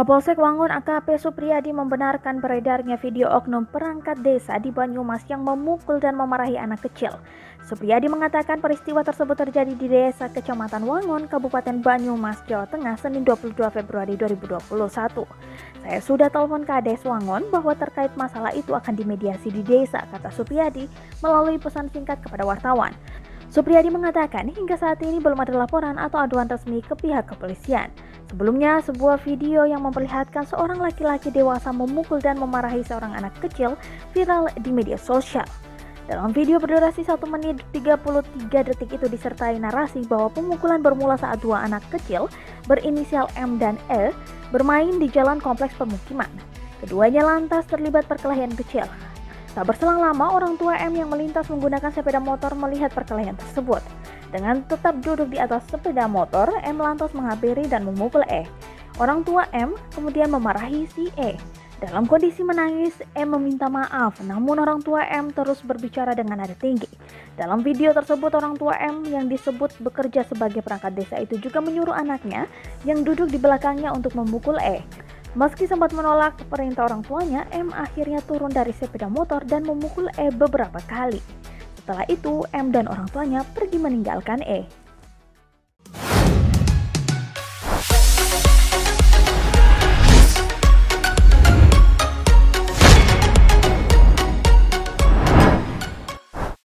Kapolsek Wangon AKP Supriyadi membenarkan beredarnya video oknum perangkat desa di Banyumas yang memukul dan memarahi anak kecil. Supriyadi mengatakan peristiwa tersebut terjadi di desa Kecamatan Wangon, Kabupaten Banyumas, Jawa Tengah, Senin 22 Februari 2021. "Saya sudah telepon Kades Wangon bahwa terkait masalah itu akan dimediasi di desa," kata Supriyadi melalui pesan singkat kepada wartawan. Supriyadi mengatakan hingga saat ini belum ada laporan atau aduan resmi ke pihak kepolisian. Sebelumnya, sebuah video yang memperlihatkan seorang laki-laki dewasa memukul dan memarahi seorang anak kecil viral di media sosial. Dalam video berdurasi 1 menit 33 detik itu disertai narasi bahwa pemukulan bermula saat dua anak kecil berinisial M dan E bermain di jalan kompleks permukiman. Keduanya lantas terlibat perkelahian kecil. Tak berselang lama, orang tua M yang melintas menggunakan sepeda motor melihat perkelahian tersebut. Dengan tetap duduk di atas sepeda motor, M lantas menghampiri dan memukul E. Orang tua M kemudian memarahi si E. Dalam kondisi menangis, M meminta maaf, namun orang tua M terus berbicara dengan nada tinggi. Dalam video tersebut, orang tua M yang disebut bekerja sebagai perangkat desa itu juga menyuruh anaknya yang duduk di belakangnya untuk memukul E. Meski sempat menolak perintah orang tuanya, M akhirnya turun dari sepeda motor dan memukul E beberapa kali. Setelah itu, M dan orang tuanya pergi meninggalkan E.